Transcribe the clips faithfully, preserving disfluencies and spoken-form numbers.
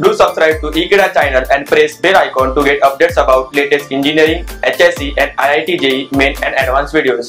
Do subscribe to Ekeeda channel and press bell icon to get updates about latest engineering, H S E and I I T J E main and advanced videos.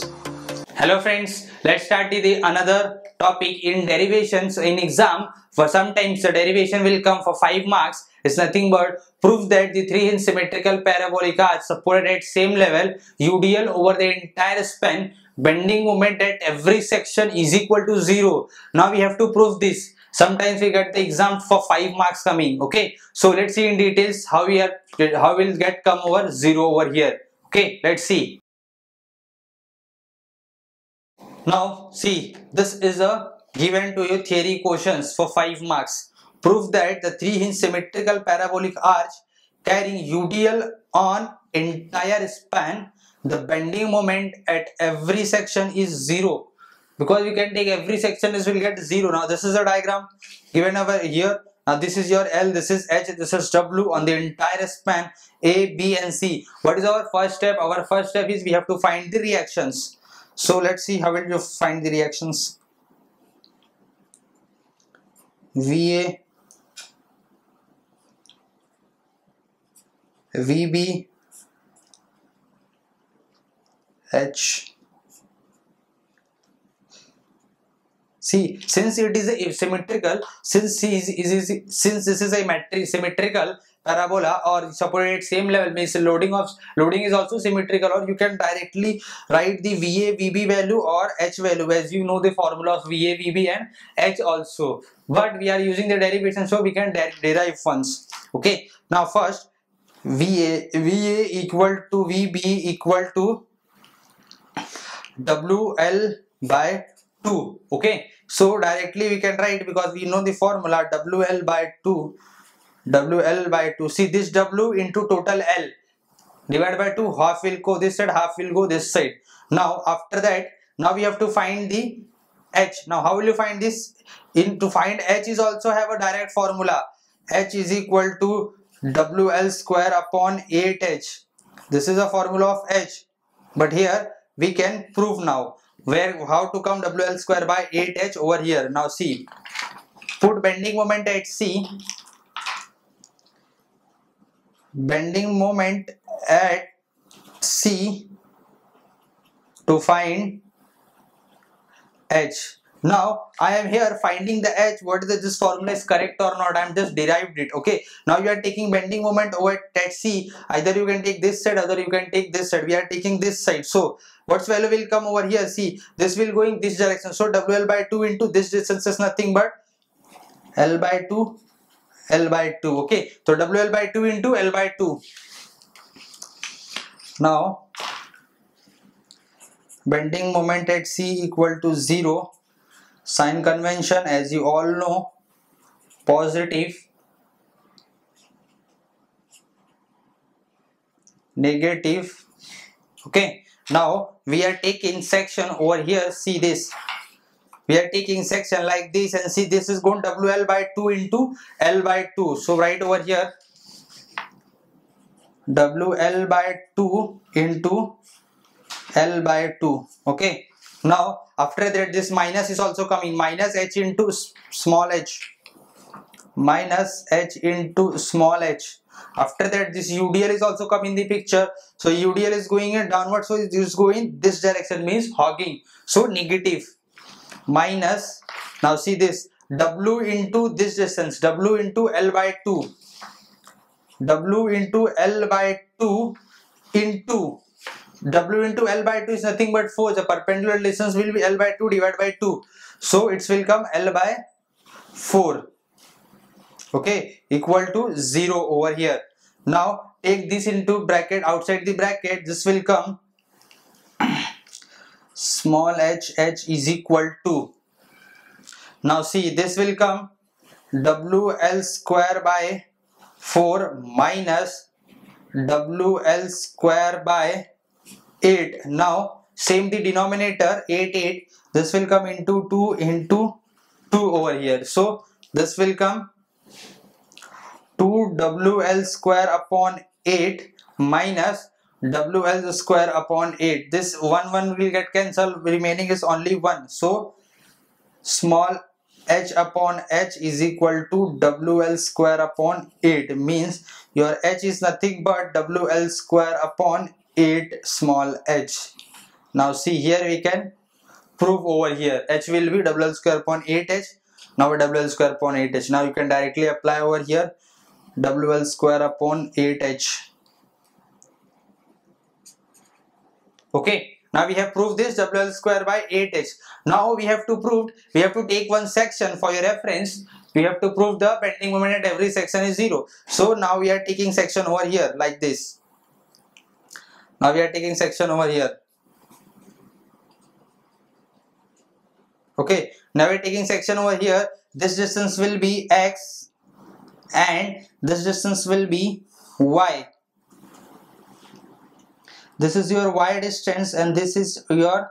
Hello friends, let's start with the another topic in derivations in exam. For sometimes the derivation will come for five marks. It's nothing but prove that the three-hinged symmetrical parabolic arch supported at same level U D L over the entire span, bending moment at every section is equal to zero. Now we have to prove this. Sometimes we get the exam for five marks coming. Okay, so let's see in details how we are how will get come over zero over here. Okay, let's see. Now see, this is a given to you theory questions for five marks. Prove that the three-hinged symmetrical parabolic arch carrying U D L on entire span, the bending moment at every section is zero. Because you can take every section, this will get zero. Now this is a diagram given over here. Now this is your L, this is H, this is W on the entire span A, B and C. What is our first step? Our first step is we have to find the reactions. So let's see how will you find the reactions. V A, V B, H. See, since it is a symmetrical, since C is, is, is since this is a matrix symmetrical parabola or supported same level, means loading of loading is also symmetrical, or you can directly write the V A, V B value or H value, as you know the formula of V A, V B and H also. But we are using the derivation, so we can der derive ones. Okay. Now first, V A V A equal to V B equal to W L by two. Okay, so directly we can write, because we know the formula, W L by two, W L by two. See, this W into total L divided by two, half will go this side, half will go this side. Now after that, now we have to find the H. Now how will you find this? In to find H is also have a direct formula. H is equal to W L square upon eight H. This is a formula of H, but here we can prove now where how to come W L square by eight H over here. Now see, put bending moment at C, bending moment at C to find H. Now I am here finding the H. What is the, this formula is correct or not? I am just derived it. Okay, now you are taking bending moment over at C. Either you can take this side, other you can take this side. We are taking this side. So what's value will come over here? See, this will going this direction. So W L by two into this distance is nothing but L by two, L by two. Okay, so W L by two into L by two. Now bending moment at C equal to zero. Sign convention, as you all know, positive, negative. Okay, now we are taking section over here. See this, we are taking section like this, and see this is going W L by two into L by two. So right over here, W L by two into L by two. Okay, now after that, this minus is also coming, minus H into small h, minus H into small h. After that, this U D L is also come in the picture. So U D L is going downward, so it is going this direction, means hogging. So negative, minus, now see this, W into this distance, W into L by two, W into L by two into W into L by two is nothing but four. The perpendicular distance will be L by two divided by two. So it will come L by four. Okay, equal to zero over here. Now take this into bracket, outside the bracket. This will come small h, h is equal to. Now see, this will come W L square by four minus W L square by eight. Now same the denominator, eight eight, this will come into two into two over here. So this will come two W L square upon eight minus W L square upon eight. This one one will get cancelled, remaining is only one. So small H upon H is equal to W L square upon eight, means your H is nothing but W L square upon eight small h. Now see, here we can prove over here H will be W L square upon eight h. Now W L square upon eight h. Now you can directly apply over here W L square upon eight h. Okay. Now we have proved this W L square by eight h. Now we have to prove, we have to take one section for your reference. We have to prove the bending moment at every section is zero. So now we are taking section over here like this. Now we are taking section over here. Okay. Now we are taking section over here. This distance will be x and this distance will be y. This is your y distance and this is your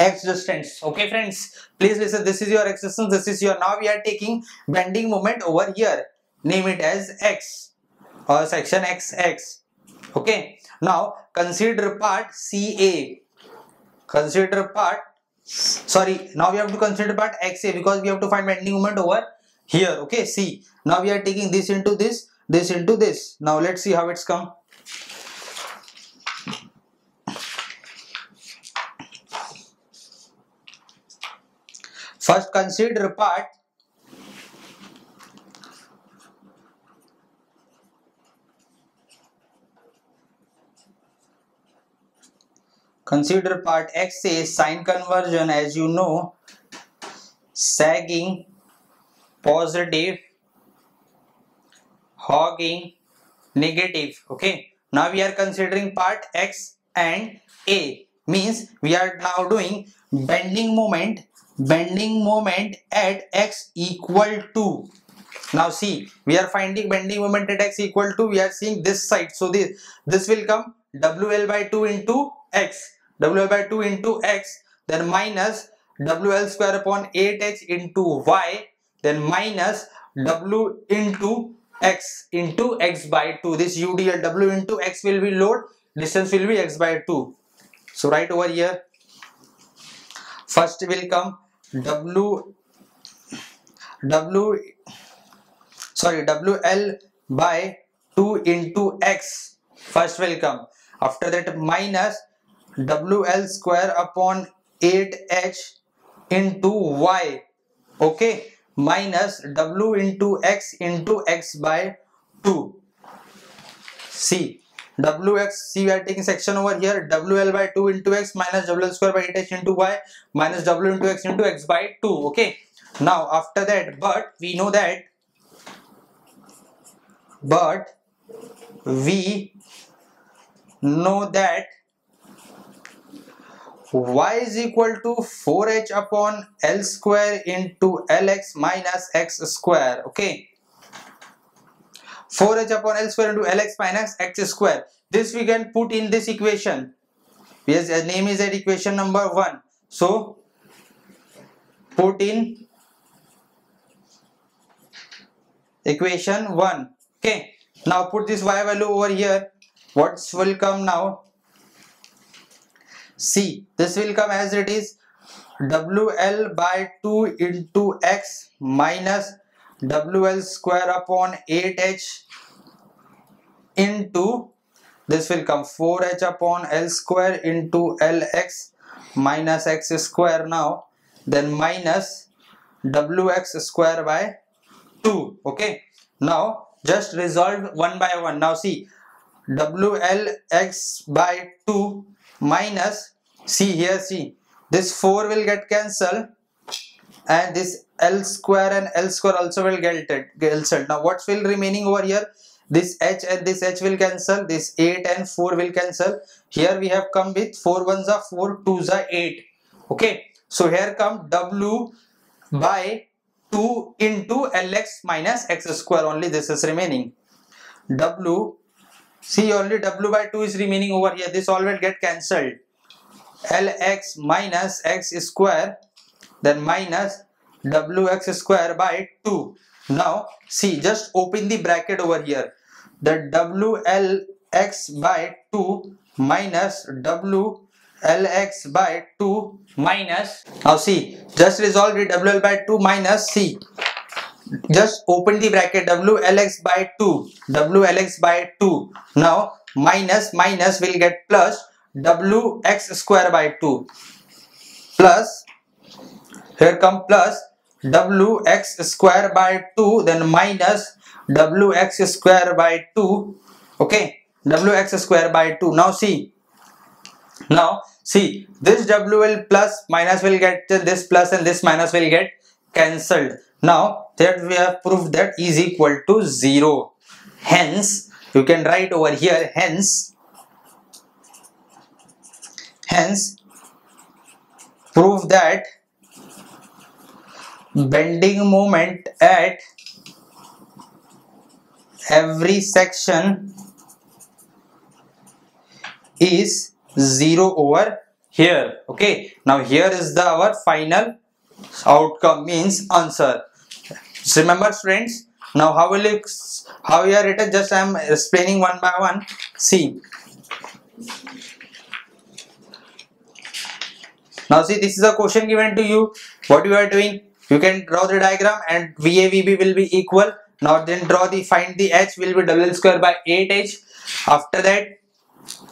x distance. Okay friends, please listen, this is your x distance, this is your, now we are taking bending moment over here. Name it as x or section X X. Okay, now consider part C A. Consider part, sorry, now we have to consider part X A because we have to find bending moment over here. Okay, see, now we are taking this into this, this into this. Now let's see how it's come. First consider part consider part X A, sine conversion, as you know, sagging, positive, hogging, negative. Okay, now we are considering part X and A, means we are now doing bending moment bending moment at x equal to, now see, we are finding bending moment at x equal to, we are seeing this side, so this this will come W L by two into x, W L by two into x, then minus W L square upon eight h into y, then minus w into x into x by two. This U D L W into x will be load, distance will be x by two. So right over here first will come W, W, sorry, W L by two into x, first will come, after that minus W L square upon eight h into y, okay, minus W into x into x by two. See, W X, see, we are taking section over here, W L by two into x minus W L square by eight h into y minus W into x into x by two. Okay, now after that, but we know that, but we know that y is equal to four h upon L square into L x minus x square. Okay, four h upon L square into L x minus x square. This we can put in this equation. Yes, the name is at equation number one. So, put in equation one. Okay. Now, put this y value over here. What will come now? See, this will come as it is. W L by two into x minus W L square upon eight h into, this will come four h upon L square into L x minus x square now, then minus W x square by two. Okay, now just resolve one by one. Now see, W L x by two minus, see here, see, this four will get cancelled and this L square and L square also will get cancelled. Now what will remaining over here, this h and this h will cancel, this eight and four will cancel. Here we have come with four ones are four, twos are eight. Okay, so here come W by two into L x minus x square, only this is remaining. W, see, only W by two is remaining over here, this all will get cancelled. L x minus x square, then minus W x square by two. Now see, just open the bracket over here, the W L x by two minus W Lx by two minus, now see, just resolve it, W L by two minus C. Just open the bracket, W L X by two, W L X by two. Now minus minus will get plus, W X square by two, plus, here come plus, W X square by two, then minus W X square by two. Okay, W X square by two. Now see, now see, this W L plus minus will get, this plus and this minus will get cancelled. Now that we have proved that E is equal to zero. Hence, you can write over here, hence, hence, prove that bending moment at every section is zero over here. Okay, now here is the our final outcome, means answer. Remember students, now how will you, how you are written, just I am explaining one by one. See, now see, this is a question given to you. What you are doing, you can draw the diagram and V A V B will be equal. Now then draw the, find the H will be W L square by eight H. After that,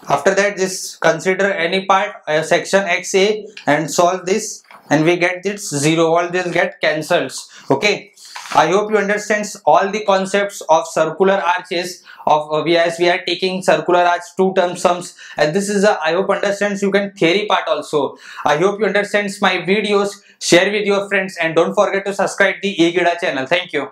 after that just consider any part, uh, section X A, and solve this, and we get this zero. All this get cancels. Okay, I hope you understand all the concepts of circular arches of uh, as we are taking circular arch two term sums, and this is a, I hope understands you can theory part also. I hope you understands my videos, share with your friends, and don't forget to subscribe the Ekeeda channel. Thank you.